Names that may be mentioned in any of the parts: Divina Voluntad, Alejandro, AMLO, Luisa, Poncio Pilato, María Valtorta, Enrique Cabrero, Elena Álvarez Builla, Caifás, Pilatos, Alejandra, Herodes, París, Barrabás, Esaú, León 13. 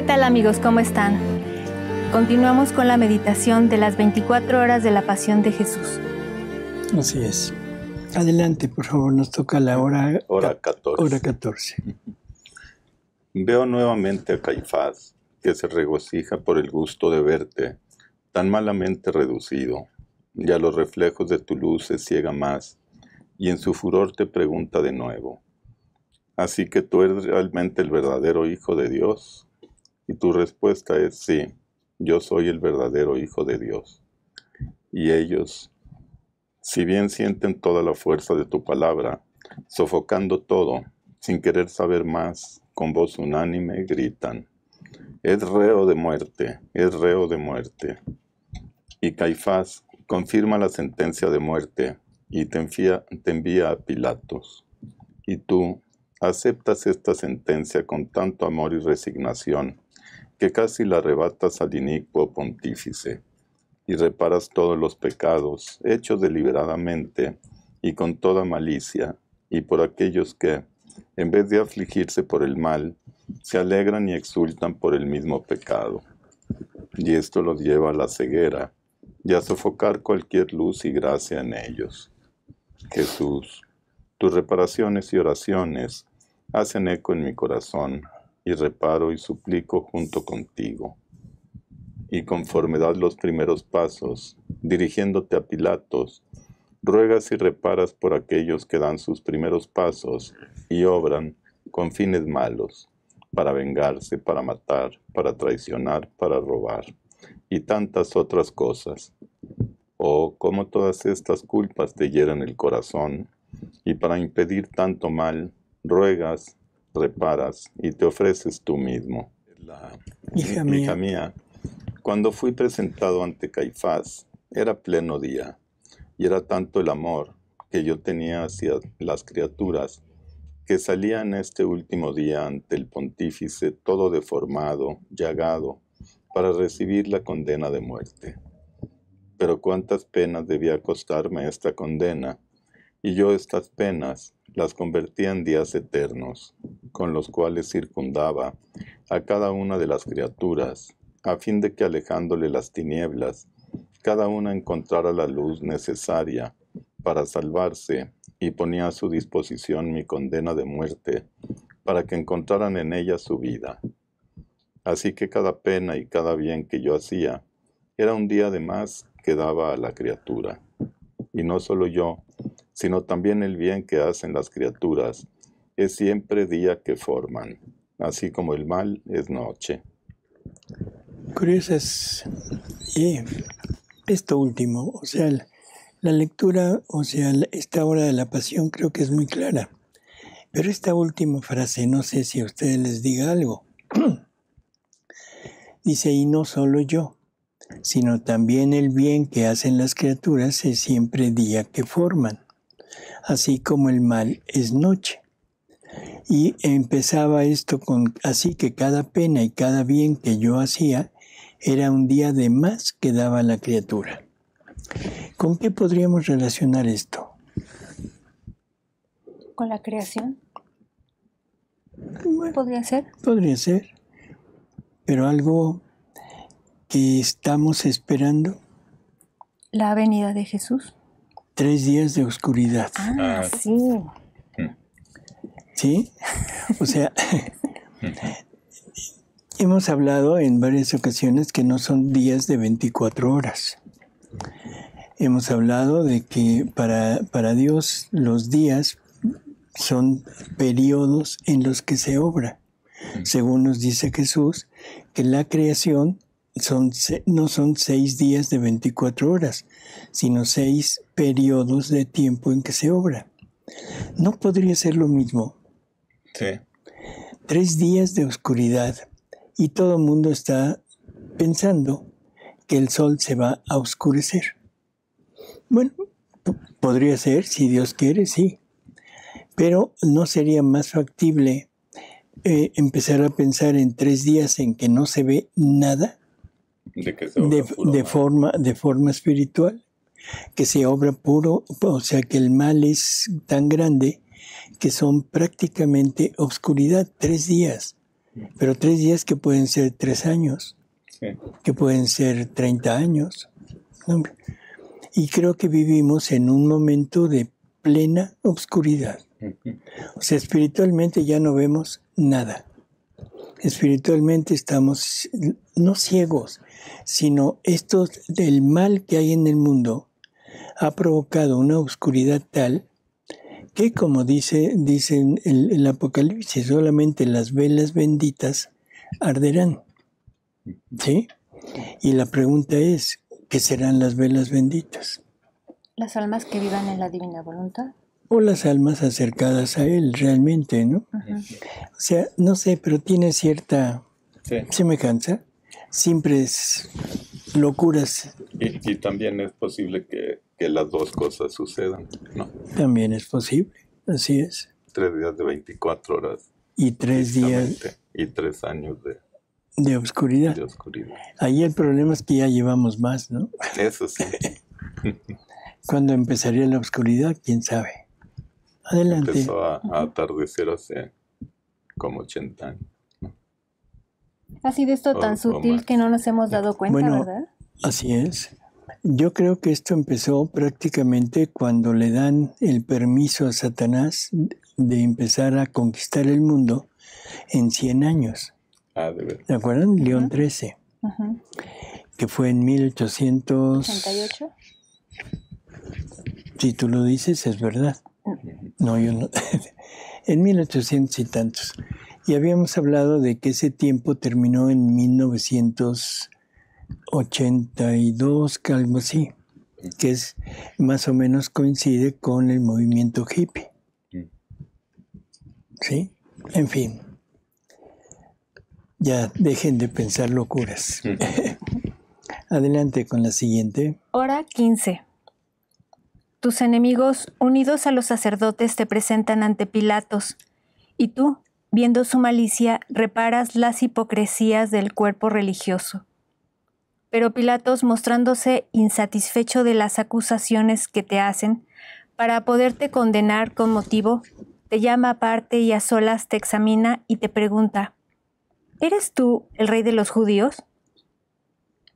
¿Qué tal, amigos? ¿Cómo están? Continuamos con la meditación de las 24 horas de la Pasión de Jesús. Así es. Adelante, por favor, nos toca la hora 14. Veo nuevamente a Caifás, que se regocija por el gusto de verte, tan malamente reducido. Ya los reflejos de tu luz se ciegan más, y en su furor te pregunta de nuevo. Así que tú eres realmente el verdadero Hijo de Dios. Y tu respuesta es sí, yo soy el verdadero Hijo de Dios. Y ellos, si bien sienten toda la fuerza de tu palabra, sofocando todo, sin querer saber más, con voz unánime gritan, es reo de muerte, es reo de muerte. Y Caifás confirma la sentencia de muerte y te envía a Pilatos. Y tú aceptas esta sentencia con tanto amor y resignación que casi la arrebatas al inicuo pontífice y reparas todos los pecados hechos deliberadamente y con toda malicia y por aquellos que, en vez de afligirse por el mal, se alegran y exultan por el mismo pecado. Y esto los lleva a la ceguera y a sofocar cualquier luz y gracia en ellos. Jesús, tus reparaciones y oraciones hacen eco en mi corazón, y reparo y suplico junto contigo. Y conforme das los primeros pasos, dirigiéndote a Pilatos, ruegas y reparas por aquellos que dan sus primeros pasos y obran con fines malos, para vengarse, para matar, para traicionar, para robar, y tantas otras cosas. Oh, cómo todas estas culpas te hieren el corazón, y para impedir tanto mal, ruegas, reparas y te ofreces tú mismo. Hija mía, cuando fui presentado ante Caifás, era pleno día. Y era tanto el amor que yo tenía hacia las criaturas que salía en este último día ante el pontífice todo deformado, llagado, para recibir la condena de muerte. Pero cuántas penas debía costarme esta condena, y yo estas penas las convertía en días eternos, con los cuales circundaba a cada una de las criaturas, a fin de que alejándole las tinieblas, cada una encontrara la luz necesaria para salvarse y ponía a su disposición mi condena de muerte para que encontraran en ella su vida. Así que cada pena y cada bien que yo hacía era un día de más que daba a la criatura. Y no solo yo, sino también el bien que hacen las criaturas es siempre día que forman, así como el mal es noche. Curiosas. Esto último, o sea, la lectura, o sea, esta hora de la pasión creo que es muy clara. Pero esta última frase, no sé si a ustedes les diga algo. Dice, y no solo yo, sino también el bien que hacen las criaturas es siempre día que forman, así como el mal es noche. Y empezaba esto con, así que cada pena y cada bien que yo hacía era un día de más que daba la criatura. ¿Con qué podríamos relacionar esto? ¿Con la creación? Bueno, ¿podría ser? Podría ser. Pero algo que estamos esperando. La venida de Jesús. 3 días de oscuridad. Ah, sí. ¿Sí? O sea, hemos hablado en varias ocasiones que no son días de 24 horas. Hemos hablado de que para Dios los días son periodos en los que se obra. Según nos dice Jesús, que la creación no son 6 días de 24 horas, sino 6 periodos de tiempo en que se obra. ¿No podría ser lo mismo? Sí. 3 días de oscuridad. Y todo el mundo está pensando que el sol se va a oscurecer. Bueno, podría ser, si Dios quiere, sí. Pero ¿no sería más factible empezar a pensar en 3 días en que no se ve nada? De forma espiritual, que se obra puro, o sea que el mal es tan grande que son prácticamente oscuridad, 3 días. Pero 3 días que pueden ser 3 años, sí, que pueden ser 30 años. ¿No? Y creo que vivimos en un momento de plena obscuridad. O sea, espiritualmente ya no vemos nada. Espiritualmente estamos no ciegos, sino el mal que hay en el mundo ha provocado una obscuridad tal que, como dicen el Apocalipsis, solamente las velas benditas arderán. ¿Sí? Y la pregunta es, ¿qué serán las velas benditas? Las almas que vivan en la divina voluntad. O las almas acercadas a él realmente, ¿no? Ajá. O sea, no sé, pero tiene cierta semejanza. Simples locuras. Y también es posible que las dos cosas sucedan, ¿no? También es posible, así es. 3 días de 24 horas. Y 3 días. Y 3 años de obscuridad. De oscuridad. Ahí el problema es que ya llevamos más, ¿no? Eso sí. ¿Cuándo empezaría la oscuridad? ¿Quién sabe? Adelante. Empezó a atardecer hace como 80 años. Ha sido esto tan sutil que no nos hemos dado cuenta, bueno, ¿verdad? Así es. Yo creo que esto empezó prácticamente cuando le dan el permiso a Satanás de empezar a conquistar el mundo en 100 años. Ah, de verdad. ¿Se acuerdan? Uh-huh. León 13, uh-huh, que fue en 1888. Si tú lo dices, es verdad. No, yo no. En 1800 y tantos. Y habíamos hablado de que ese tiempo terminó en 1982, algo así. Que es, más o menos coincide con el movimiento hippie. ¿Sí? En fin. Ya dejen de pensar locuras. Adelante con la siguiente. Hora 15. Tus enemigos, unidos a los sacerdotes, te presentan ante Pilatos, y tú, viendo su malicia, reparas las hipocresías del cuerpo religioso. Pero Pilatos, mostrándose insatisfecho de las acusaciones que te hacen, para poderte condenar con motivo, te llama aparte y a solas te examina y te pregunta, ¿eres tú el rey de los judíos?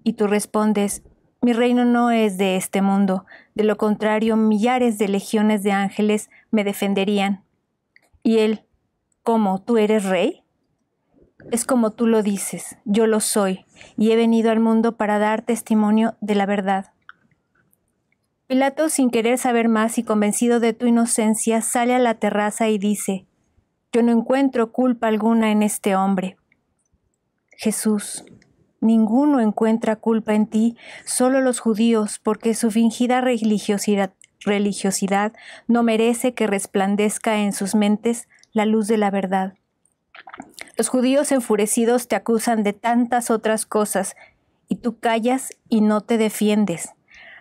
Y tú respondes, mi reino no es de este mundo, de lo contrario millares de legiones de ángeles me defenderían. Y él, ¿cómo? ¿Tú eres rey? Es como tú lo dices, yo lo soy, y he venido al mundo para dar testimonio de la verdad. Pilato, sin querer saber más y convencido de tu inocencia, sale a la terraza y dice, yo no encuentro culpa alguna en este hombre. Jesús, ninguno encuentra culpa en ti, solo los judíos, porque su fingida religiosidad no merece que resplandezca en sus mentes la luz de la verdad. Los judíos enfurecidos te acusan de tantas otras cosas, y tú callas y no te defiendes.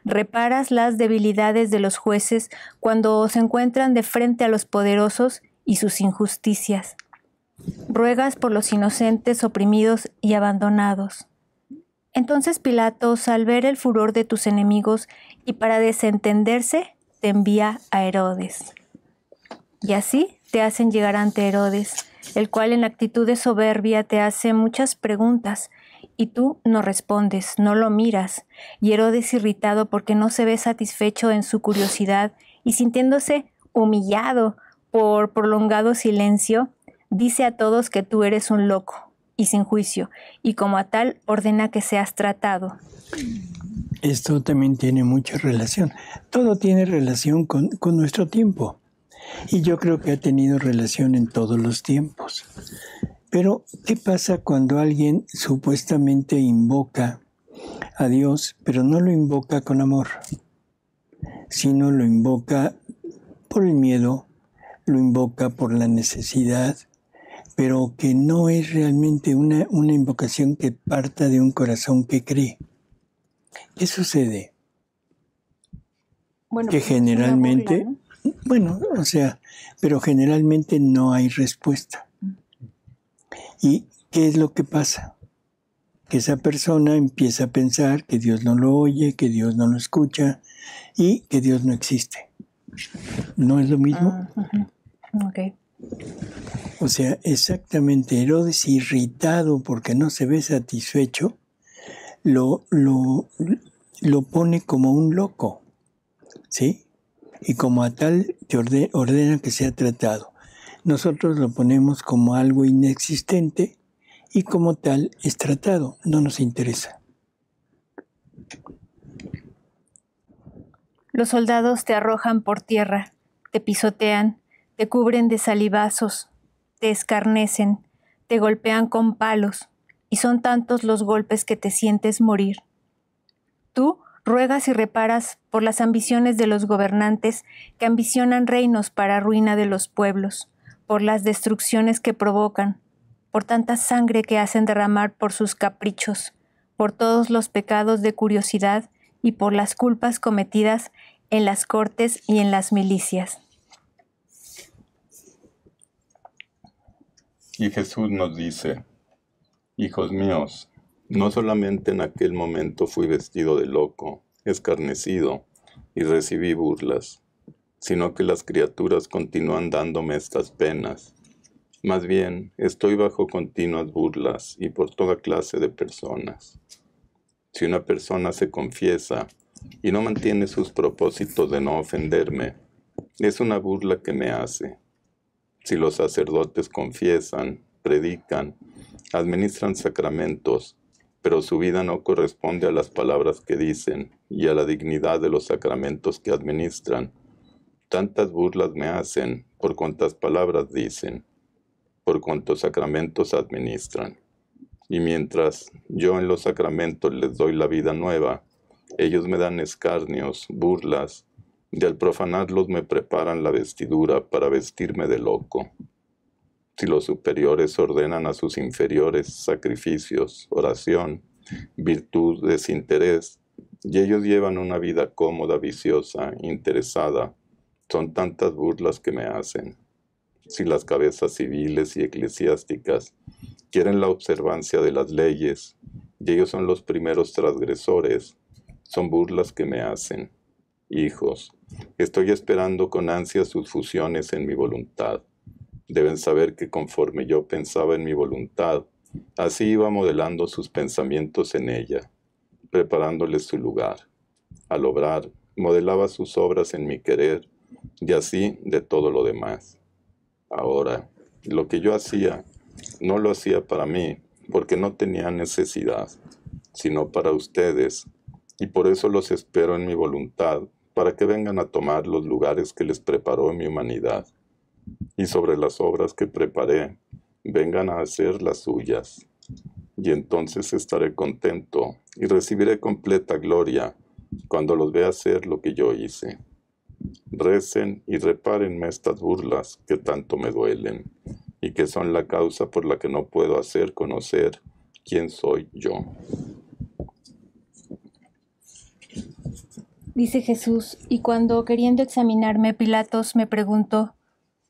Reparas las debilidades de los jueces cuando se encuentran de frente a los poderosos y sus injusticias. Ruegas por los inocentes oprimidos y abandonados. Entonces Pilatos, al ver el furor de tus enemigos y para desentenderse, te envía a Herodes. Y así te hacen llegar ante Herodes, el cual en actitud de soberbia te hace muchas preguntas, y tú no respondes, no lo miras. Y Herodes, irritado porque no se ve satisfecho en su curiosidad y sintiéndose humillado por prolongado silencio, dice a todos que tú eres un loco y sin juicio, y como a tal ordena que seas tratado. Esto también tiene mucha relación. Todo tiene relación con nuestro tiempo. Y yo creo que ha tenido relación en todos los tiempos. Pero, ¿qué pasa cuando alguien supuestamente invoca a Dios, pero no lo invoca con amor, sino lo invoca por el miedo, lo invoca por la necesidad, pero que no es realmente una invocación que parta de un corazón que cree? ¿Qué sucede? Bueno, que generalmente, pero generalmente no hay respuesta. ¿Y qué es lo que pasa? Que esa persona empieza a pensar que Dios no lo oye, que Dios no lo escucha y que Dios no existe. ¿No es lo mismo? Uh-huh. Okay. O sea, exactamente, Herodes, irritado porque no se ve satisfecho, lo pone como un loco, ¿sí? Y como a tal te ordena que sea tratado. Nosotros lo ponemos como algo inexistente y como tal es tratado, no nos interesa. Los soldados te arrojan por tierra, te pisotean, te cubren de salivazos, te escarnecen, te golpean con palos, y son tantos los golpes que te sientes morir. Tú ruegas y reparas por las ambiciones de los gobernantes que ambicionan reinos para ruina de los pueblos, por las destrucciones que provocan, por tanta sangre que hacen derramar por sus caprichos, por todos los pecados de curiosidad y por las culpas cometidas en las cortes y en las milicias. Y Jesús nos dice: hijos míos, no solamente en aquel momento fui vestido de loco, escarnecido y recibí burlas, sino que las criaturas continúan dándome estas penas. Más bien, estoy bajo continuas burlas y por toda clase de personas. Si una persona se confiesa y no mantiene sus propósitos de no ofenderme, es una burla que me hace. Si los sacerdotes confiesan, predican, administran sacramentos, pero su vida no corresponde a las palabras que dicen y a la dignidad de los sacramentos que administran, tantas burlas me hacen por cuantas palabras dicen, por cuantos sacramentos administran. Y mientras yo en los sacramentos les doy la vida nueva, ellos me dan escarnios, burlas, y al profanarlos me preparan la vestidura para vestirme de loco. Si los superiores ordenan a sus inferiores sacrificios, oración, virtud, desinterés, y ellos llevan una vida cómoda, viciosa, interesada, son tantas burlas que me hacen. Si las cabezas civiles y eclesiásticas quieren la observancia de las leyes, y ellos son los primeros transgresores, son burlas que me hacen. Hijos, estoy esperando con ansia sus fusiones en mi voluntad. Deben saber que conforme yo pensaba en mi voluntad, así iba modelando sus pensamientos en ella, preparándoles su lugar. Al obrar, modelaba sus obras en mi querer, y así de todo lo demás. Ahora, lo que yo hacía, no lo hacía para mí, porque no tenía necesidad, sino para ustedes, y por eso los espero en mi voluntad, para que vengan a tomar los lugares que les preparó mi humanidad, y sobre las obras que preparé, vengan a hacer las suyas. Y entonces estaré contento y recibiré completa gloria cuando los vea hacer lo que yo hice. Recen y repárenme estas burlas que tanto me duelen, y que son la causa por la que no puedo hacer conocer quién soy yo. Dice Jesús: y cuando queriendo examinarme, Pilatos me preguntó: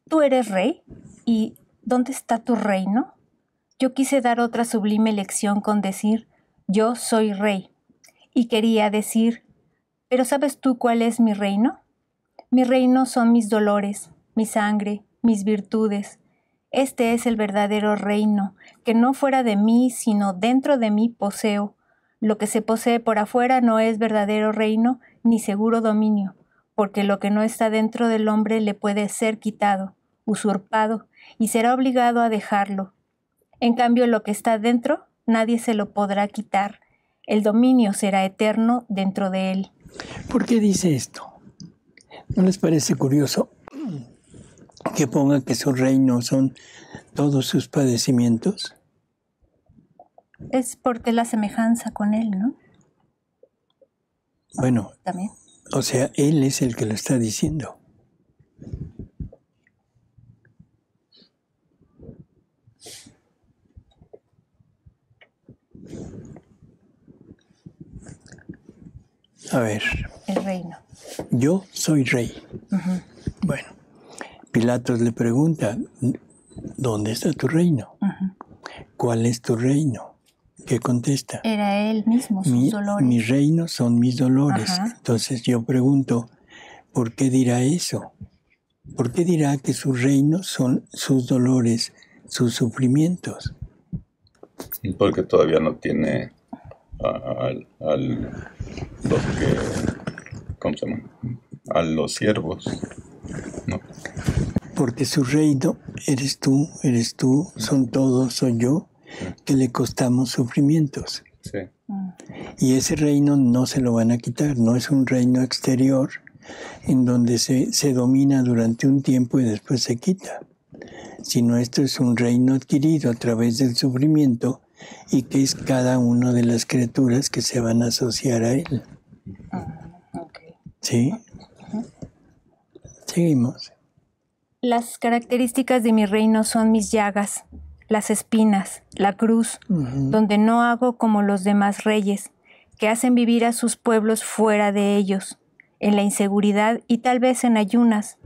¿tú eres rey? ¿Y dónde está tu reino? Yo quise dar otra sublime lección con decir: yo soy rey. Y quería decir: ¿pero sabes tú cuál es mi reino? Mi reino son mis dolores, mi sangre, mis virtudes. Este es el verdadero reino, que no fuera de mí, sino dentro de mí poseo. Lo que se posee por afuera no es verdadero reino ni seguro dominio, porque lo que no está dentro del hombre le puede ser quitado, usurpado, y será obligado a dejarlo. En cambio, lo que está dentro, nadie se lo podrá quitar. El dominio será eterno dentro de él. ¿Por qué dice esto? ¿No les parece curioso que ponga que su reino son todos sus padecimientos? Es porque la semejanza con él, ¿no? Bueno, también. O sea, él es el que lo está diciendo. A ver. El reino. Yo soy rey. Uh-huh. Bueno, Pilatos le pregunta: ¿dónde está tu reino? Uh-huh. ¿Cuál es tu reino? ¿Qué contesta? Era él mismo, sus dolores. Mi reino son mis dolores. Ajá. Entonces yo pregunto, ¿por qué dirá eso? ¿por qué dirá que sus reinos son sus dolores, sus sufrimientos? Porque todavía no tiene a los siervos, ¿no? Porque su reino eres tú, son todos, soy yo, que le costamos sufrimientos. Sí. Y ese reino no se lo van a quitar, no es un reino exterior en donde se domina durante un tiempo y después se quita, sino esto es un reino adquirido a través del sufrimiento y que es cada una de las criaturas que se van a asociar a él. Okay. ¿Sí? Seguimos. Las características de mi reino son mis llagas, las espinas, la cruz, donde no hago como los demás reyes, que hacen vivir a sus pueblos fuera de ellos, en la inseguridad y tal vez en ayunas.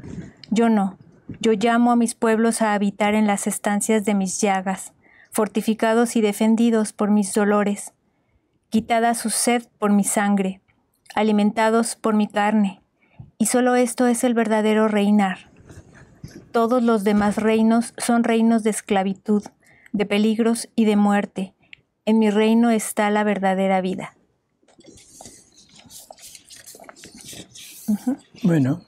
Yo no, yo llamo a mis pueblos a habitar en las estancias de mis llagas, fortificados y defendidos por mis dolores, quitada su sed por mi sangre, alimentados por mi carne, y solo esto es el verdadero reinar. Todos los demás reinos son reinos de esclavitud, de peligros y de muerte. En mi reino está la verdadera vida. Bueno,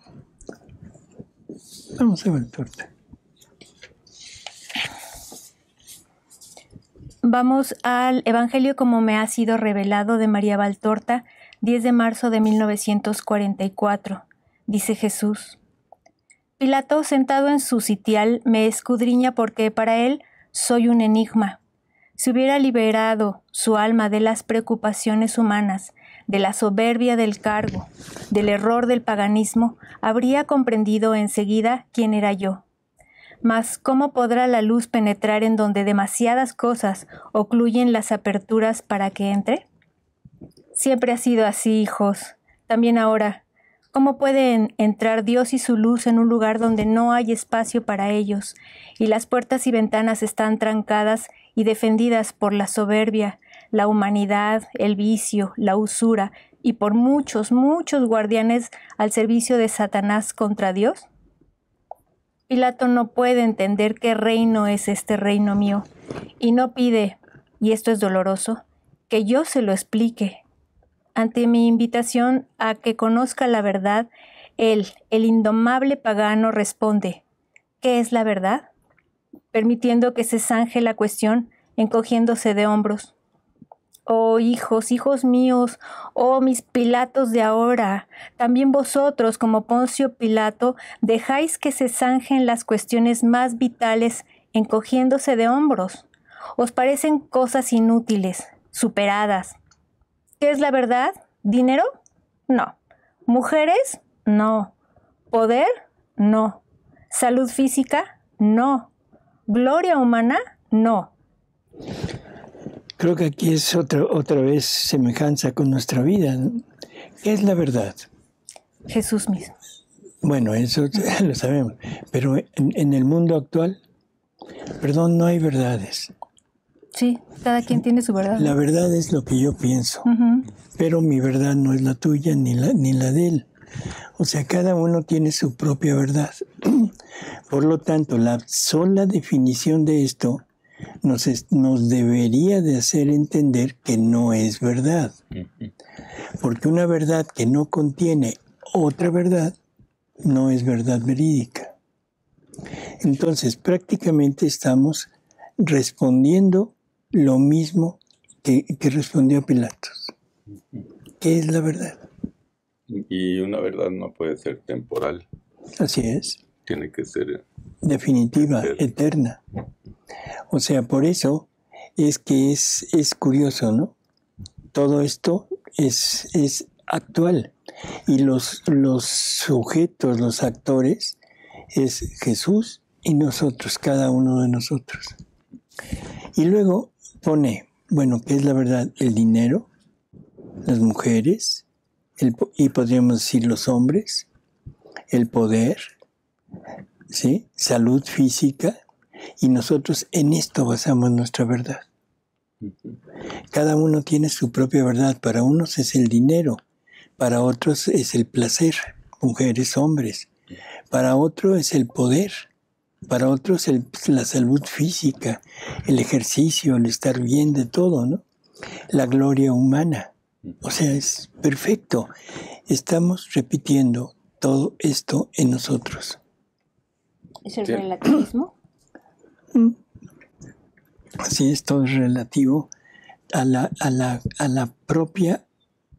vamos a Valtorta. Vamos al Evangelio como me ha sido revelado de María Valtorta, 10 de marzo de 1944. Dice Jesús: Pilato, sentado en su sitial, me escudriña porque para él soy un enigma. Si hubiera liberado su alma de las preocupaciones humanas, de la soberbia del cargo, del error del paganismo, habría comprendido enseguida quién era yo. Mas, ¿cómo podrá la luz penetrar en donde demasiadas cosas ocluyen las aperturas para que entre? Siempre ha sido así, hijos. También ahora. ¿Cómo pueden entrar Dios y su luz en un lugar donde no hay espacio para ellos, y las puertas y ventanas están trancadas y defendidas por la soberbia, la humanidad, el vicio, la usura, y por muchos, muchos guardianes al servicio de Satanás contra Dios? Pilato no puede entender qué reino es este reino mío, y no pide, y esto es doloroso, que yo se lo explique. Ante mi invitación a que conozca la verdad, él, el indomable pagano, responde: ¿qué es la verdad?, permitiendo que se zanje la cuestión, encogiéndose de hombros. Oh, hijos, hijos míos, oh, mis Pilatos de ahora, también vosotros, como Poncio Pilato, dejáis que se zanjen las cuestiones más vitales, encogiéndose de hombros. Os parecen cosas inútiles, superadas. ¿Qué es la verdad? ¿Dinero? No. ¿Mujeres? No. ¿Poder? No. ¿Salud física? No. ¿Gloria humana? No. Creo que aquí es otra vez semejanza con nuestra vida, ¿no? ¿Qué es la verdad? Jesús mismo. Bueno, eso lo sabemos. Pero en el mundo actual, perdón, no hay verdades. Sí, cada quien tiene su verdad. La verdad es lo que yo pienso, pero mi verdad no es la tuya ni la de él. O sea, cada uno tiene su propia verdad. Por lo tanto, la sola definición de esto nos debería de hacer entender que no es verdad. Porque una verdad que no contiene otra verdad no es verdad verídica. Entonces, prácticamente estamos respondiendo lo mismo que respondió Pilatos. ¿Qué es la verdad? Y una verdad no puede ser temporal. Así es. Tiene que ser definitiva, eterna. O sea, por eso es que es curioso, ¿no? Todo esto es actual. Y los sujetos, los actores, es Jesús y nosotros, cada uno de nosotros. Y luego pone, bueno, ¿qué es la verdad? El dinero, las mujeres, y podríamos decir los hombres, el poder, ¿sí? Salud física, y nosotros en esto basamos nuestra verdad. Cada uno tiene su propia verdad, para unos es el dinero, para otros es el placer, mujeres, hombres, Para otro es el poder, para otro es la salud física, el ejercicio, el estar bien de todo, ¿no? La gloria humana. O sea, es perfecto. Estamos repitiendo todo esto en nosotros. ¿Es el relativismo? Sí, esto es relativo a la propia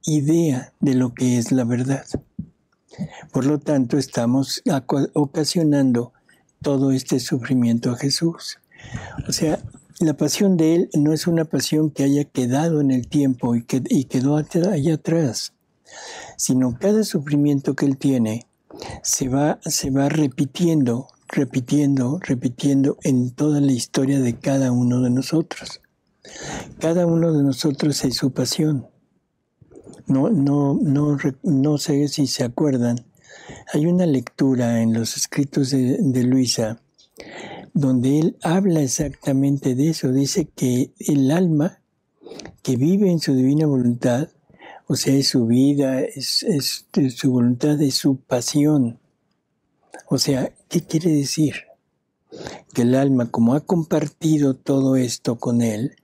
idea de lo que es la verdad. Por lo tanto, estamos ocasionando todo este sufrimiento a Jesús. O sea, la pasión de Él no es una pasión que haya quedado en el tiempo y quedó allá atrás, sino cada sufrimiento que Él tiene se va repitiendo en toda la historia de cada uno de nosotros. Cada uno de nosotros es su pasión. No sé si se acuerdan. Hay una lectura en los escritos de Luisa donde él habla exactamente de eso. Dice que el alma que vive en su divina voluntad, o sea, es su vida, es su voluntad, es su pasión. O sea, ¿qué quiere decir? Que el alma, como ha compartido todo esto con él,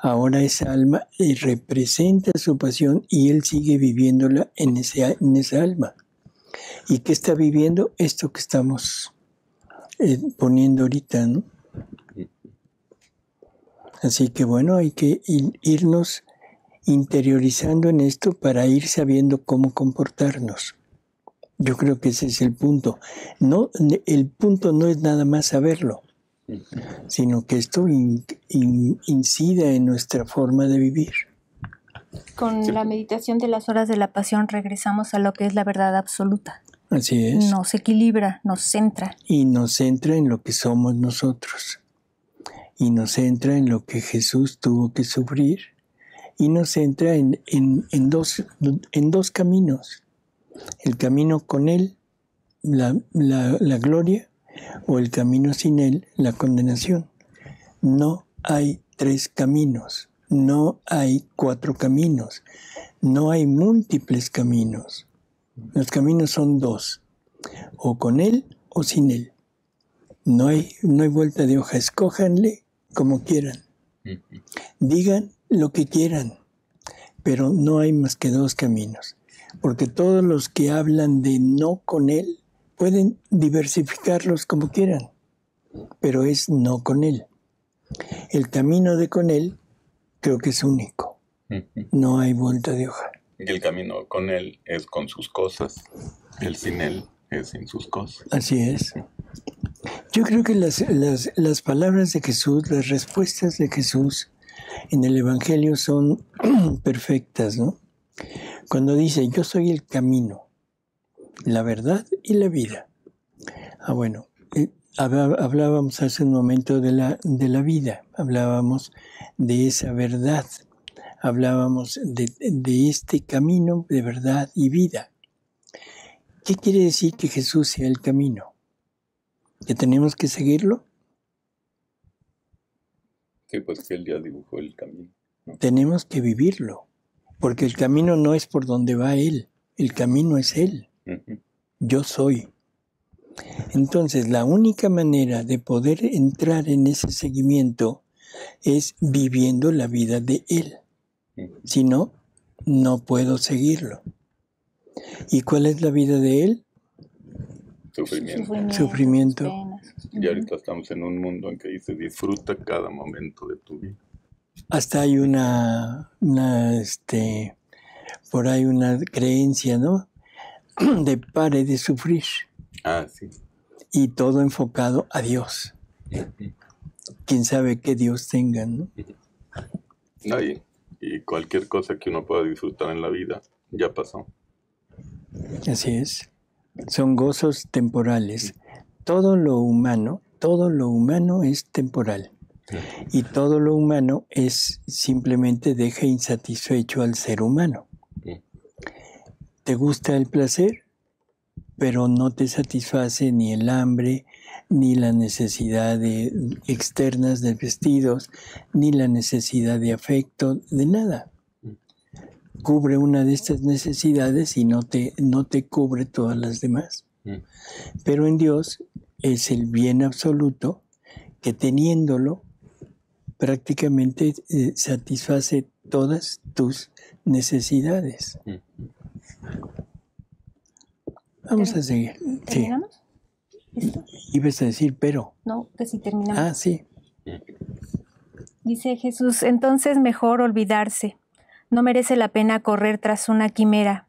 ahora esa alma representa su pasión y él sigue viviéndola en esa alma. ¿Y qué está viviendo? Esto que estamos poniendo ahorita, ¿no? Así que bueno, hay que irnos interiorizando en esto para ir sabiendo cómo comportarnos. Yo creo que ese es el punto. No, el punto no es nada más saberlo, sino que esto incida en nuestra forma de vivir. Con la meditación de las horas de la pasión regresamos a lo que es la verdad absoluta. Así es. Nos equilibra, nos centra. Y nos centra en lo que somos nosotros. Y nos centra en lo que Jesús tuvo que sufrir. Y nos centra en dos caminos. El camino con Él, la gloria, o el camino sin Él, la condenación. No hay tres caminos, no hay cuatro caminos, no hay múltiples caminos. Los caminos son dos, o con Él o sin Él. No hay vuelta de hoja, escójanle como quieran. Digan lo que quieran, pero no hay más que dos caminos. Porque todos los que hablan de no con Él pueden diversificarlos como quieran, pero es no con Él. El camino de con Él creo que es único. No hay vuelta de hoja. Y el camino con Él es con sus cosas. El sin Él es sin sus cosas. Así es. Yo creo que las palabras de Jesús, las respuestas de Jesús en el Evangelio son perfectas, ¿no? Cuando dice, yo soy el camino, la verdad y la vida. Ah, bueno, hablábamos hace un momento de la vida, hablábamos de esa verdad, hablábamos de este camino de verdad y vida. ¿Qué quiere decir que Jesús sea el camino? ¿Que tenemos que seguirlo? Sí, pues que Él ya dibujó el camino, ¿no? Tenemos que vivirlo. Porque el camino no es por donde va Él, el camino es Él. Yo soy. Entonces, la única manera de poder entrar en ese seguimiento es viviendo la vida de Él. Si no, no puedo seguirlo. ¿Y cuál es la vida de Él? Sufrimiento. Y ahorita estamos en un mundo en que dice, disfruta cada momento de tu vida. Hasta hay una por ahí una creencia, ¿no? De pare de sufrir. Ah, sí. Y todo enfocado a Dios. Quién sabe qué Dios tengan, ¿no? No, y cualquier cosa que uno pueda disfrutar en la vida, ya pasó. Así es. Son gozos temporales. Todo lo humano es temporal. Y todo lo humano es simplemente deja insatisfecho al ser humano. Te gusta el placer, pero no te satisface ni el hambre, ni la necesidad externas de vestidos, ni la necesidad de afecto, de nada. Cubre una de estas necesidades y no te cubre todas las demás. Pero en Dios es el bien absoluto que teniéndolo prácticamente satisface todas tus necesidades. Vamos a seguir. ¿Terminamos? Sí. Ibas a decir pero. No, que si terminamos. Ah, sí. Dice Jesús, entonces mejor olvidarse. No merece la pena correr tras una quimera.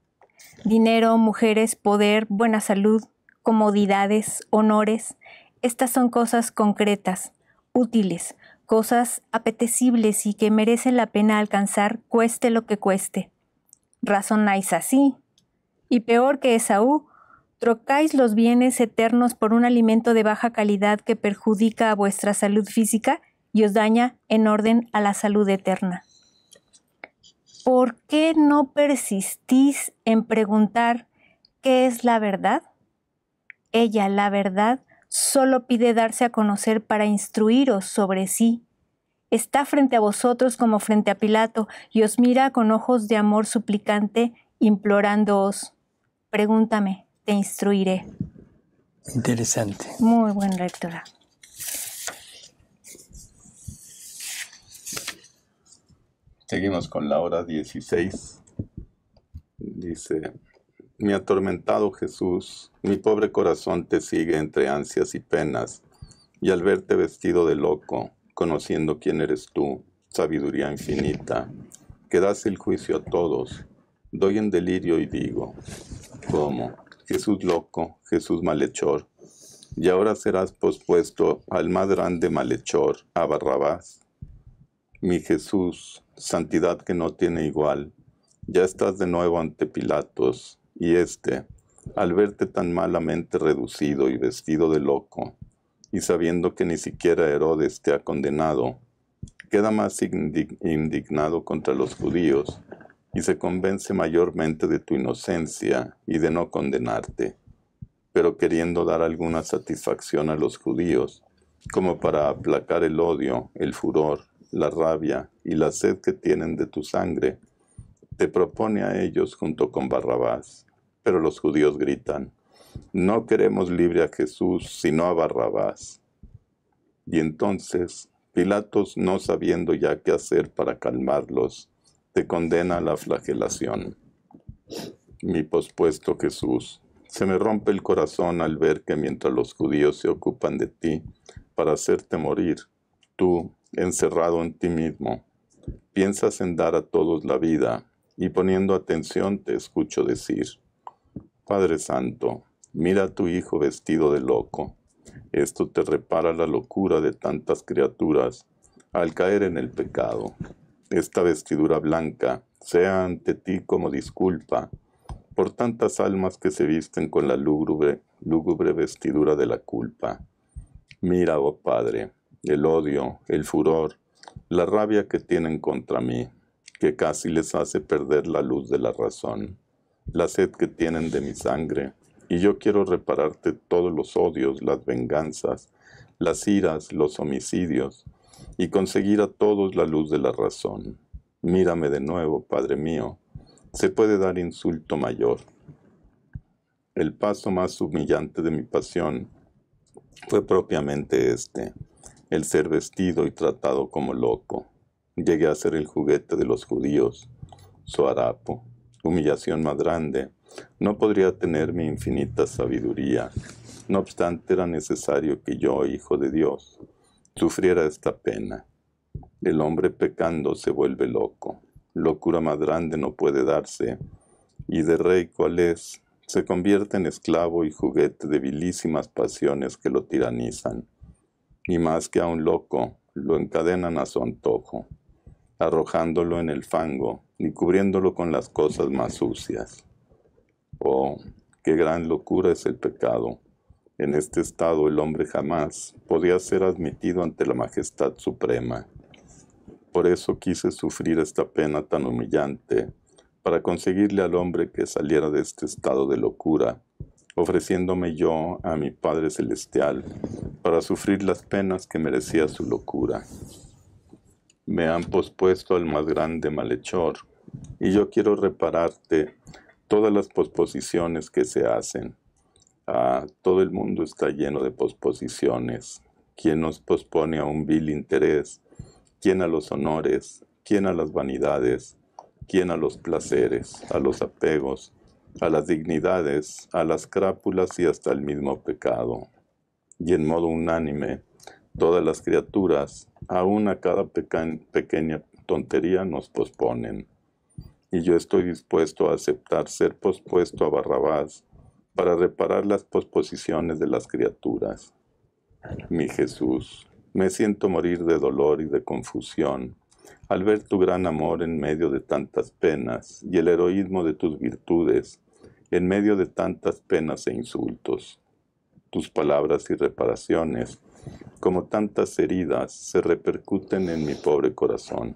Dinero, mujeres, poder, buena salud, comodidades, honores. Estas son cosas concretas, útiles, cosas apetecibles y que merecen la pena alcanzar, cueste lo que cueste. Razonáis así. Y peor que Esaú, ¿trocáis los bienes eternos por un alimento de baja calidad que perjudica a vuestra salud física y os daña en orden a la salud eterna? ¿Por qué no persistís en preguntar qué es la verdad? Ella, la verdad, solo pide darse a conocer para instruiros sobre sí. Está frente a vosotros como frente a Pilato y os mira con ojos de amor suplicante, implorándoos. Pregúntame, te instruiré. Interesante. Muy buena lectura. Seguimos con la hora 16. Dice, mi atormentado Jesús, mi pobre corazón te sigue entre ansias y penas, y al verte vestido de loco, conociendo quién eres tú, sabiduría infinita, que das el juicio a todos, doy en delirio y digo, ¿cómo? Jesús loco, Jesús malhechor, y ahora serás pospuesto al más grande malhechor, a Barrabás. Mi Jesús, santidad que no tiene igual, ya estás de nuevo ante Pilatos, y éste, al verte tan malamente reducido y vestido de loco, y sabiendo que ni siquiera Herodes te ha condenado, queda más indignado contra los judíos, y se convence mayormente de tu inocencia y de no condenarte. Pero queriendo dar alguna satisfacción a los judíos, como para aplacar el odio, el furor, la rabia y la sed que tienen de tu sangre, te propone a ellos junto con Barrabás. Pero los judíos gritan, no queremos libre a Jesús, sino a Barrabás. Y entonces, Pilatos, no sabiendo ya qué hacer para calmarlos, te condena a la flagelación. Mi pospuesto Jesús, se me rompe el corazón al ver que mientras los judíos se ocupan de ti para hacerte morir, tú, encerrado en ti mismo, piensas en dar a todos la vida, y poniendo atención te escucho decir, Padre Santo, mira a tu hijo vestido de loco. Esto te repara la locura de tantas criaturas al caer en el pecado. Esta vestidura blanca sea ante ti como disculpa por tantas almas que se visten con la lúgubre vestidura de la culpa. Mira, oh Padre, el odio, el furor, la rabia que tienen contra mí, que casi les hace perder la luz de la razón, la sed que tienen de mi sangre, y yo quiero repararte todos los odios, las venganzas, las iras, los homicidios, y conseguir a todos la luz de la razón. Mírame de nuevo, Padre mío. ¿Se puede dar insulto mayor? El paso más humillante de mi pasión fue propiamente este, el ser vestido y tratado como loco. Llegué a ser el juguete de los judíos, su harapo. Humillación más grande no podría tener mi infinita sabiduría. No obstante, era necesario que yo, hijo de Dios, sufriera esta pena. El hombre pecando se vuelve loco. Locura más grande no puede darse. Y de rey cual es, se convierte en esclavo y juguete de vilísimas pasiones que lo tiranizan. Y más que a un loco, lo encadenan a su antojo, arrojándolo en el fango y cubriéndolo con las cosas más sucias. Oh, qué gran locura es el pecado. En este estado el hombre jamás podía ser admitido ante la majestad suprema. Por eso quise sufrir esta pena tan humillante, para conseguirle al hombre que saliera de este estado de locura, ofreciéndome yo a mi Padre Celestial para sufrir las penas que merecía su locura. Me han pospuesto al más grande malhechor, y yo quiero repararte todas las posposiciones que se hacen. todo el mundo está lleno de posposiciones. ¿Quién nos pospone a un vil interés? ¿Quién a los honores? ¿Quién a las vanidades? ¿Quién a los placeres, a los apegos, a las dignidades, a las crápulas y hasta el mismo pecado? Y en modo unánime, todas las criaturas, aun a cada pequeña tontería, nos posponen. Y yo estoy dispuesto a aceptar ser pospuesto a Barrabás para reparar las posposiciones de las criaturas. Mi Jesús, me siento morir de dolor y de confusión al ver tu gran amor en medio de tantas penas y el heroísmo de tus virtudes en medio de tantas penas e insultos. Tus palabras y reparaciones, como tantas heridas, se repercuten en mi pobre corazón.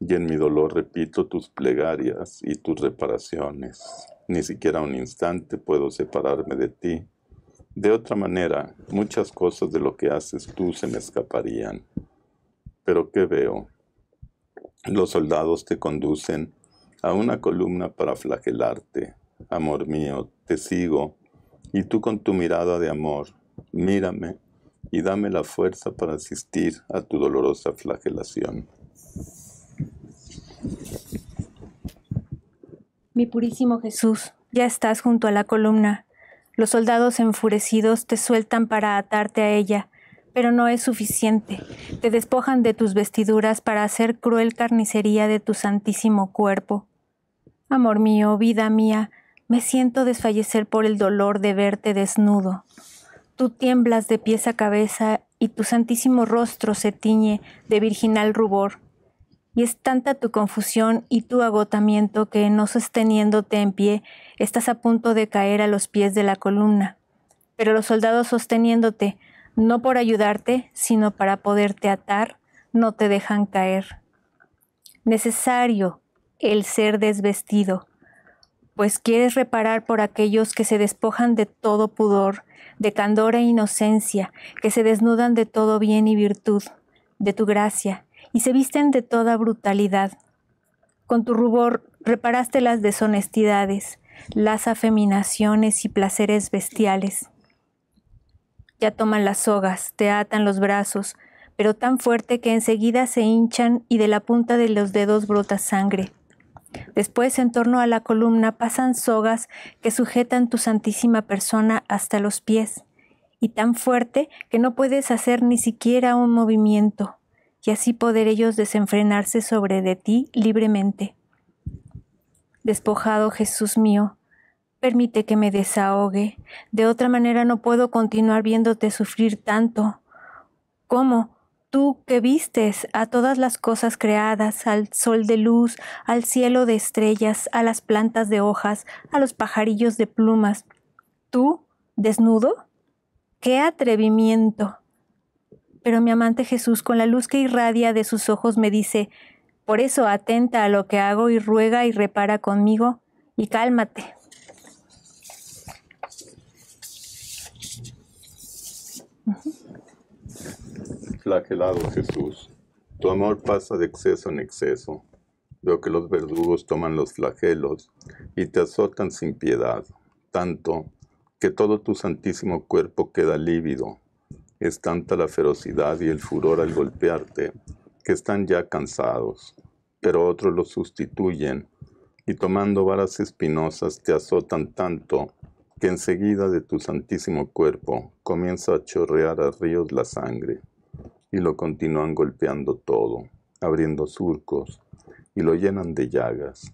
Y en mi dolor repito tus plegarias y tus reparaciones. Ni siquiera un instante puedo separarme de ti. De otra manera, muchas cosas de lo que haces tú se me escaparían. Pero ¿qué veo? Los soldados te conducen a una columna para flagelarte. Amor mío, te sigo, y tú con tu mirada de amor, mírame y dame la fuerza para asistir a tu dolorosa flagelación. Mi purísimo Jesús, ya estás junto a la columna. Los soldados enfurecidos te sueltan para atarte a ella, pero no es suficiente. Te despojan de tus vestiduras para hacer cruel carnicería de tu santísimo cuerpo. Amor mío, vida mía, me siento desfallecer por el dolor de verte desnudo. Tú tiemblas de pies a cabeza y tu santísimo rostro se tiñe de virginal rubor. Y es tanta tu confusión y tu agotamiento que, no sosteniéndote en pie, estás a punto de caer a los pies de la columna. Pero los soldados, sosteniéndote, no por ayudarte, sino para poderte atar, no te dejan caer. Necesario el ser desvestido, pues quieres reparar por aquellos que se despojan de todo pudor, de candor e inocencia, que se desnudan de todo bien y virtud, de tu gracia, y se visten de toda brutalidad. Con tu rubor reparaste las deshonestidades, las afeminaciones y placeres bestiales. Ya toman las sogas, te atan los brazos, pero tan fuerte que enseguida se hinchan y de la punta de los dedos brota sangre. Después, en torno a la columna pasan sogas que sujetan tu santísima persona hasta los pies, y tan fuerte que no puedes hacer ni siquiera un movimiento, y así poder ellos desenfrenarse sobre de ti libremente. Despojado, Jesús mío, permite que me desahogue, de otra manera no puedo continuar viéndote sufrir tanto. ¿Cómo? Tú que vistes a todas las cosas creadas, al sol de luz, al cielo de estrellas, a las plantas de hojas, a los pajarillos de plumas. ¿Tú, desnudo? ¡Qué atrevimiento! Pero mi amante Jesús, con la luz que irradia de sus ojos, me dice: por eso atenta a lo que hago y ruega y repara conmigo, y cálmate. Flagelado Jesús, tu amor pasa de exceso en exceso. Veo que los verdugos toman los flagelos y te azotan sin piedad, tanto que todo tu santísimo cuerpo queda lívido. Es tanta la ferocidad y el furor al golpearte que están ya cansados, pero otros los sustituyen y tomando varas espinosas te azotan tanto que enseguida de tu santísimo cuerpo comienza a chorrear a ríos la sangre. Y lo continúan golpeando todo, abriendo surcos, y lo llenan de llagas.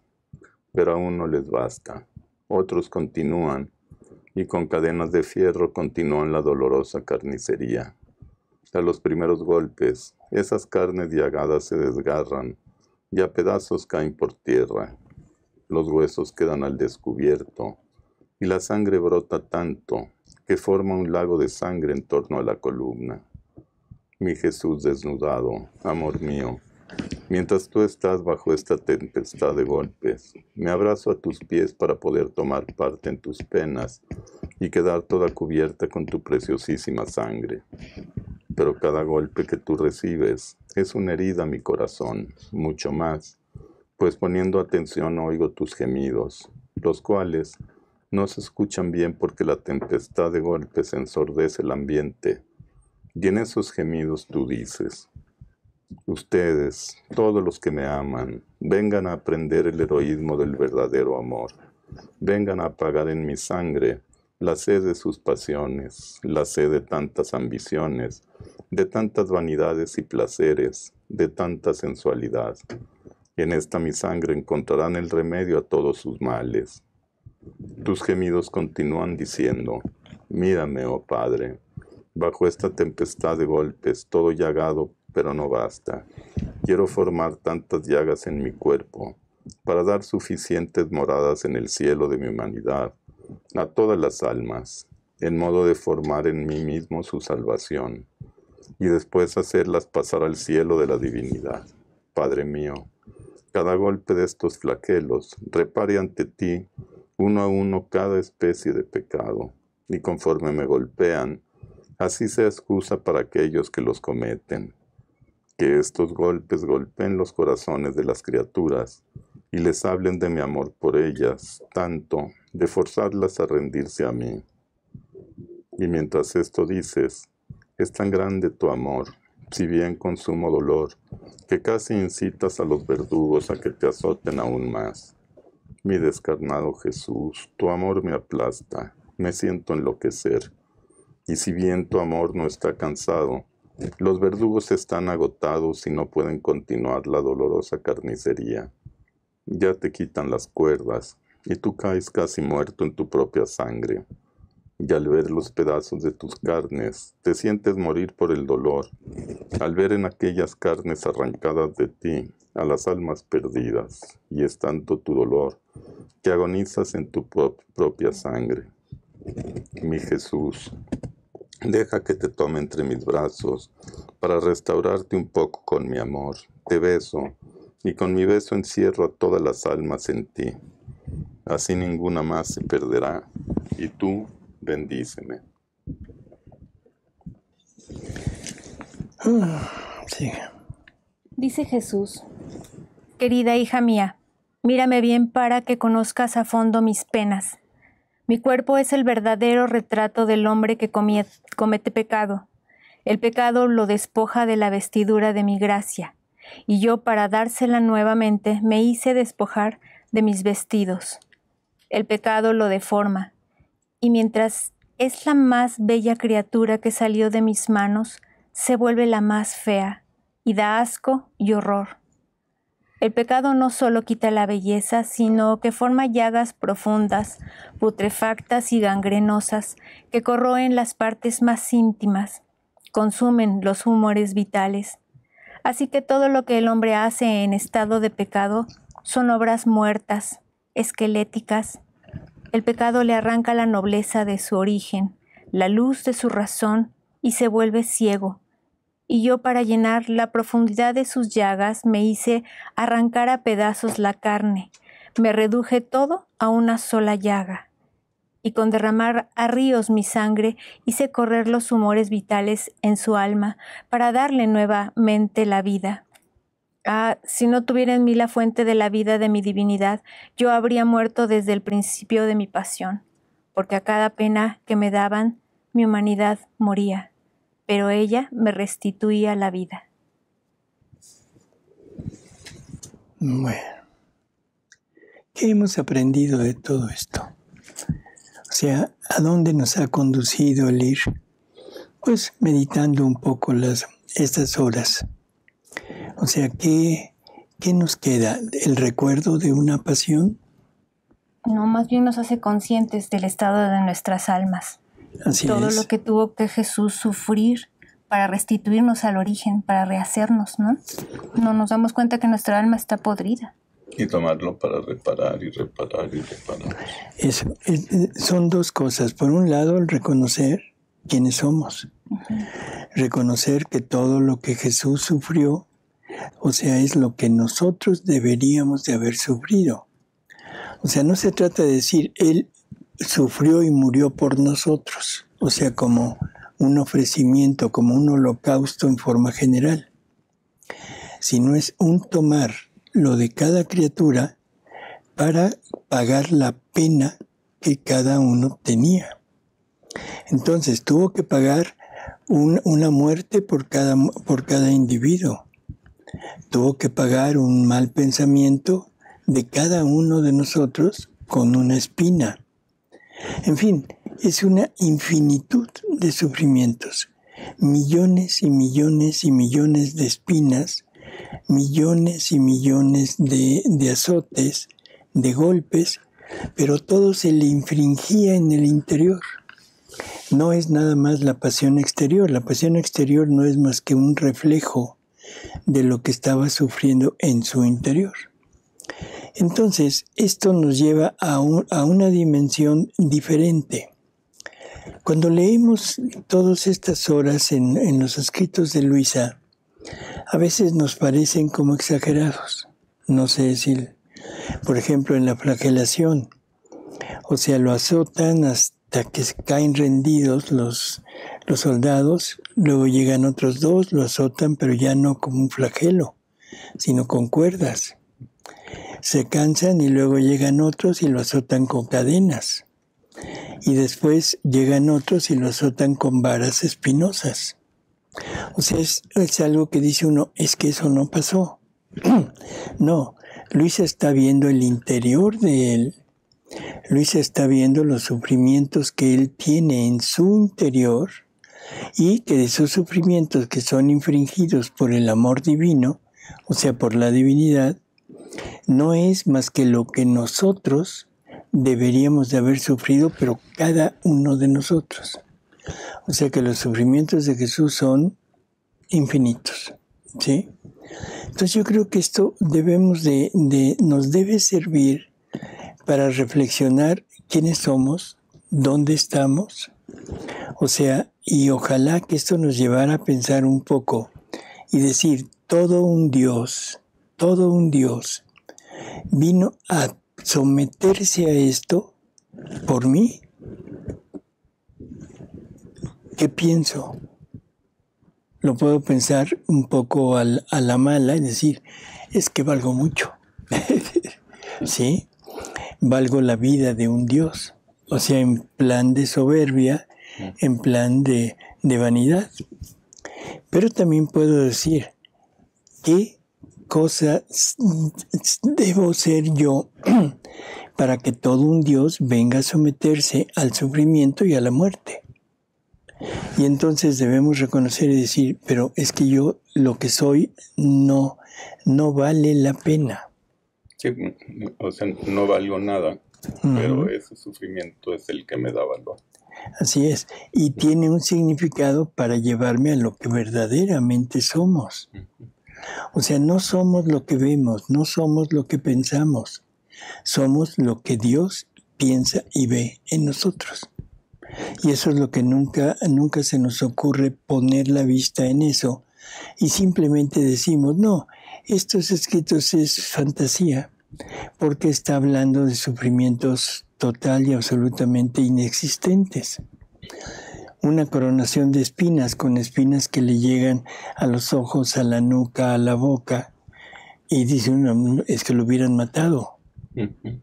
Pero aún no les basta. Otros continúan, y con cadenas de fierro continúan la dolorosa carnicería. A los primeros golpes, esas carnes llagadas se desgarran, y a pedazos caen por tierra. Los huesos quedan al descubierto, y la sangre brota tanto que forma un lago de sangre en torno a la columna. Mi Jesús desnudado, amor mío, mientras tú estás bajo esta tempestad de golpes, me abrazo a tus pies para poder tomar parte en tus penas y quedar toda cubierta con tu preciosísima sangre. Pero cada golpe que tú recibes es una herida a mi corazón, mucho más, pues poniendo atención oigo tus gemidos, los cuales, No se escuchan bien porque la tempestad de golpes ensordece el ambiente. Y en esos gemidos tú dices: ustedes, todos los que me aman, vengan a aprender el heroísmo del verdadero amor. Vengan a apagar en mi sangre la sed de sus pasiones, la sed de tantas ambiciones, de tantas vanidades y placeres, de tanta sensualidad. En esta mi sangre encontrarán el remedio a todos sus males. Tus gemidos continúan diciendo: mírame, oh Padre, bajo esta tempestad de golpes, todo llagado, pero no basta. Quiero formar tantas llagas en mi cuerpo, para dar suficientes moradas en el cielo de mi humanidad, a todas las almas, en modo de formar en mí mismo su salvación, y después hacerlas pasar al cielo de la divinidad. Padre mío, cada golpe de estos flagelos repare ante ti, uno a uno, cada especie de pecado, y conforme me golpean, así sea excusa para aquellos que los cometen. Que estos golpes golpeen los corazones de las criaturas, y les hablen de mi amor por ellas, tanto de forzarlas a rendirse a mí. Y mientras esto dices: es tan grande tu amor, si bien con sumo dolor, que casi incitas a los verdugos a que te azoten aún más. Mi descarnado Jesús, tu amor me aplasta, me siento enloquecer. Y si bien tu amor no está cansado, los verdugos están agotados y no pueden continuar la dolorosa carnicería. Ya te quitan las cuerdas, y tú caes casi muerto en tu propia sangre. Y al ver los pedazos de tus carnes, te sientes morir por el dolor, al ver en aquellas carnes arrancadas de ti a las almas perdidas, y es tanto tu dolor, que agonizas en tu propia sangre. Mi Jesús, deja que te tome entre mis brazos, para restaurarte un poco con mi amor. Te beso, y con mi beso encierro a todas las almas en ti. Así ninguna más se perderá, y tú, bendíceme. Sí. Dice Jesús: querida hija mía, mírame bien para que conozcas a fondo mis penas. Mi cuerpo es el verdadero retrato del hombre que comete pecado. El pecado lo despoja de la vestidura de mi gracia, y yo, para dársela nuevamente, me hice despojar de mis vestidos. El pecado lo deforma, y mientras es la más bella criatura que salió de mis manos, se vuelve la más fea, y da asco y horror. El pecado no solo quita la belleza, sino que forma llagas profundas, putrefactas y gangrenosas, que corroen las partes más íntimas, consumen los humores vitales. Así que todo lo que el hombre hace en estado de pecado son obras muertas, esqueléticas. El pecado le arranca la nobleza de su origen, la luz de su razón, y se vuelve ciego. Y yo, para llenar la profundidad de sus llagas, me hice arrancar a pedazos la carne, me reduje todo a una sola llaga. Y con derramar a ríos mi sangre, hice correr los humores vitales en su alma, para darle nuevamente la vida. Ah, si no tuviera en mí la fuente de la vida de mi divinidad, yo habría muerto desde el principio de mi pasión, porque a cada pena que me daban, mi humanidad moría, pero ella me restituía la vida. Bueno, ¿qué hemos aprendido de todo esto? O sea, ¿a dónde nos ha conducido el ir? Pues meditando un poco estas horas. O sea, ¿qué nos queda? ¿El recuerdo de una pasión? No, más bien nos hace conscientes del estado de nuestras almas. Así es. Todo lo que tuvo que Jesús sufrir para restituirnos al origen, para rehacernos, ¿no? No nos damos cuenta que nuestra alma está podrida. Y tomarlo para reparar y reparar y reparar. Eso, son dos cosas. Por un lado, el reconocer quiénes somos. Reconocer que todo lo que Jesús sufrió, o sea, es lo que nosotros deberíamos de haber sufrido. O sea, no se trata de decir, Él sufrió y murió por nosotros. O sea, como un ofrecimiento, como un holocausto en forma general. Sino es un tomar lo de cada criatura para pagar la pena que cada uno tenía. Entonces tuvo que pagar una muerte por cada individuo. Tuvo que pagar un mal pensamiento de cada uno de nosotros con una espina. En fin, es una infinitud de sufrimientos, millones y millones y millones de espinas, millones y millones de azotes, de golpes, pero todo se le infringía en el interior. No es nada más la pasión exterior. La pasión exterior no es más que un reflejo de lo que estaba sufriendo en su interior. Entonces, esto nos lleva a una dimensión diferente. Cuando leemos todas estas horas en los escritos de Luisa, a veces nos parecen como exagerados. No sé decir, por ejemplo, en la flagelación. O sea, lo azotan hasta que caen rendidos los soldados. Luego llegan otros dos, lo azotan, pero ya no con un flagelo, sino con cuerdas. Se cansan y luego llegan otros y lo azotan con cadenas. Y después llegan otros y lo azotan con varas espinosas. O sea, es algo que dice uno, es que eso no pasó. No, Luisa está viendo el interior de él. Luisa está viendo los sufrimientos que él tiene en su interior y que de esos sufrimientos que son infringidos por el amor divino, o sea, por la divinidad, no es más que lo que nosotros deberíamos de haber sufrido, pero cada uno de nosotros. O sea que los sufrimientos de Jesús son infinitos, ¿sí? Entonces yo creo que esto nos debe servir para reflexionar quiénes somos, dónde estamos, o sea, y ojalá que esto nos llevara a pensar un poco y decir, todo un Dios vino a someterse a esto por mí. ¿Qué pienso? Lo puedo pensar un poco a la mala y decir, es que valgo mucho. ¿Sí? Valgo la vida de un Dios. O sea, en plan de soberbia, en plan de vanidad. Pero también puedo decir, ¿qué cosa debo ser yo para que todo un Dios venga a someterse al sufrimiento y a la muerte? Y entonces debemos reconocer y decir, pero es que yo lo que soy no vale la pena. Sí, o sea, no valgo nada, pero ese sufrimiento es el que me da valor. Así es, y tiene un significado para llevarme a lo que verdaderamente somos. O sea, no somos lo que vemos, no somos lo que pensamos, somos lo que Dios piensa y ve en nosotros. Y eso es lo que nunca se nos ocurre poner la vista en eso. Y simplemente decimos, no, estos escritos es fantasía, porque está hablando de sufrimientos total y absolutamente inexistentes. Una coronación de espinas, con espinas que le llegan a los ojos, a la nuca, a la boca. Y dice uno, es que lo hubieran matado.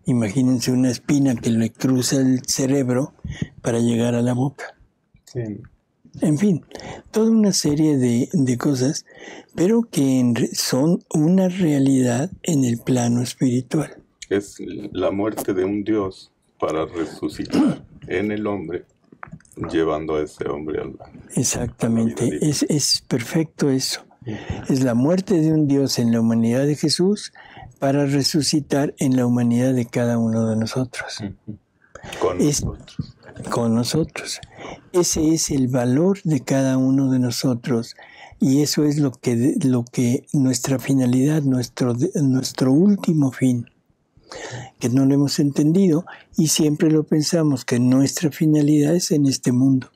Imagínense una espina que le cruza el cerebro para llegar a la boca. Sí. En fin, toda una serie de cosas, pero que son una realidad en el plano espiritual. Es la muerte de un Dios para resucitar en el hombre, llevando a ese hombre a la... Exactamente, es perfecto eso. Es la muerte de un Dios en la humanidad de Jesús para resucitar en la humanidad de cada uno de nosotros. Con nosotros. Ese es el valor de cada uno de nosotros y eso es lo que nuestra finalidad, nuestro último fin, que no lo hemos entendido y siempre lo pensamos, que nuestra finalidad es en este mundo.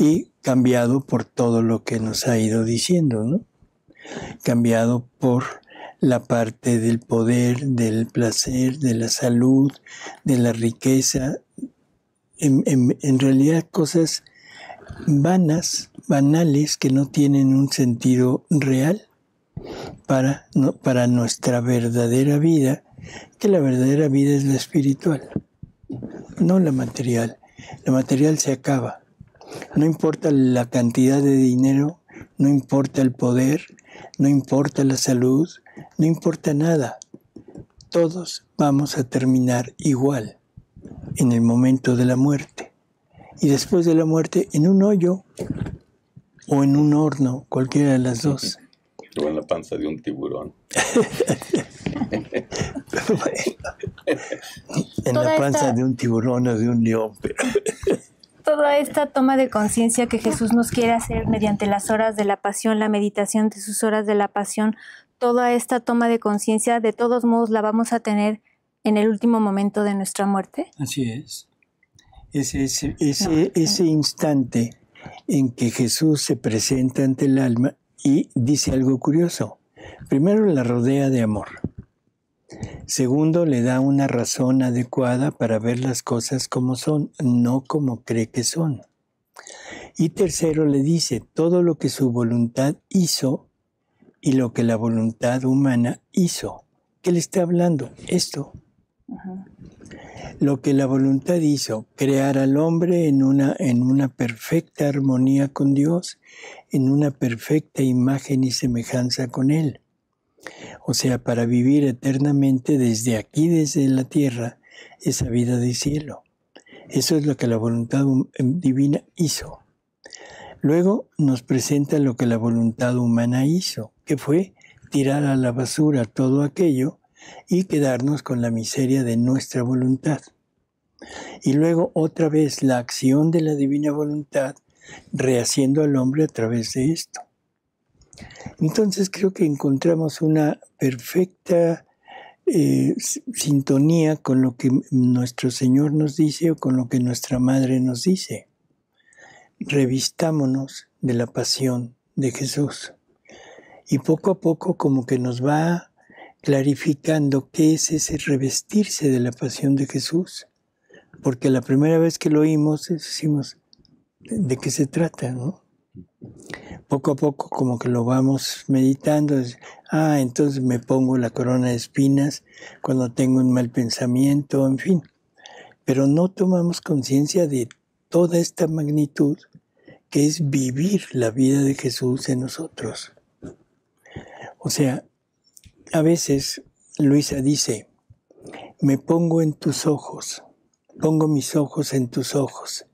Y cambiado por todo lo que nos ha ido diciendo, ¿no? Cambiado por la parte del poder, del placer, de la salud, de la riqueza, en realidad cosas vanas, banales, que no tienen un sentido real para nuestra verdadera vida, que la verdadera vida es la espiritual. no la material. La material se acaba. No importa la cantidad de dinero, no importa el poder, no importa la salud, no importa nada. Todos vamos a terminar igual en el momento de la muerte. Y después de la muerte, en un hoyo o en un horno, cualquiera de las dos. O en la panza de un tiburón. En la panza de un tiburón o de un león. Pero toda esta toma de conciencia que Jesús nos quiere hacer mediante las horas de la pasión, la meditación de sus horas de la pasión, toda esta toma de conciencia, de todos modos, la vamos a tener en el último momento de nuestra muerte. Así es. Ese instante en que Jesús se presenta ante el alma y dice algo curioso. Primero, la rodea de amor. Segundo, le da una razón adecuada para ver las cosas como son, no como cree que son. Y tercero, le dice todo lo que su voluntad hizo y lo que la voluntad humana hizo. ¿Qué le está hablando? Esto. Lo que la voluntad hizo, crear al hombre en una perfecta armonía con Dios, en una perfecta imagen y semejanza con Él. O sea, para vivir eternamente desde aquí, desde la tierra, esa vida de cielo. Eso es lo que la voluntad divina hizo. Luego nos presenta lo que la voluntad humana hizo, que fue tirar a la basura todo aquello y quedarnos con la miseria de nuestra voluntad. Y luego otra vez la acción de la divina voluntad rehaciendo al hombre a través de esto. Entonces creo que encontramos una perfecta sintonía con lo que nuestro Señor nos dice o con lo que nuestra Madre nos dice. Revistámonos de la pasión de Jesús. Y poco a poco como que nos va clarificando qué es ese revestirse de la pasión de Jesús. Porque la primera vez que lo oímos decimos, ¿de qué se trata, no? Poco a poco como que lo vamos meditando, entonces me pongo la corona de espinas cuando tengo un mal pensamiento, en fin. Pero no tomamos conciencia de toda esta magnitud que es vivir la vida de Jesús en nosotros. O sea, a veces Luisa dice, me pongo en tus ojos, pongo mis ojos en tus ojos.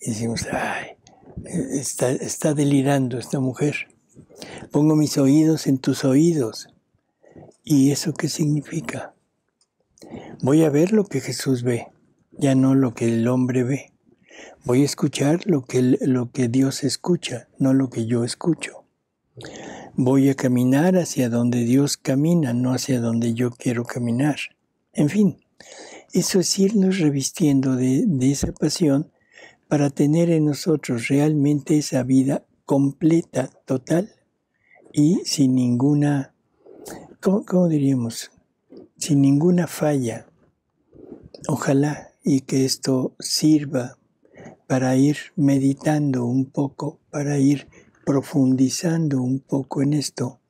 Y decimos, ay, Está delirando esta mujer. Pongo mis oídos en tus oídos. ¿Y eso qué significa? Voy a ver lo que Jesús ve, ya no lo que el hombre ve. Voy a escuchar lo que Dios escucha, no lo que yo escucho. Voy a caminar hacia donde Dios camina, no hacia donde yo quiero caminar. En fin, eso es irnos revistiendo de esa pasión para tener en nosotros realmente esa vida completa, total y sin ninguna, ¿cómo diríamos? Sin ninguna falla. Ojalá y que esto sirva para ir meditando un poco, para ir profundizando un poco en esto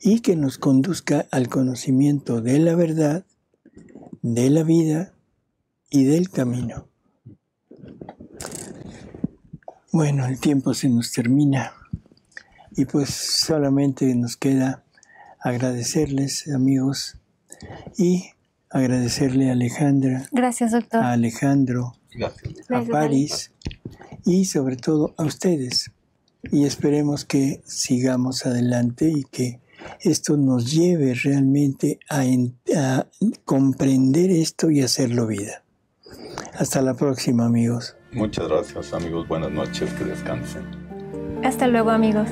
y que nos conduzca al conocimiento de la verdad, de la vida y del camino. Bueno, el tiempo se nos termina y pues solamente nos queda agradecerles, amigos, y agradecerle a Alejandra. Gracias, doctor. A Alejandro. Gracias. A París y sobre todo a ustedes. Y esperemos que sigamos adelante y que esto nos lleve realmente a comprender esto y hacerlo vida. Hasta la próxima, amigos. Muchas gracias, amigos. Buenas noches. Que descansen. Hasta luego, amigos.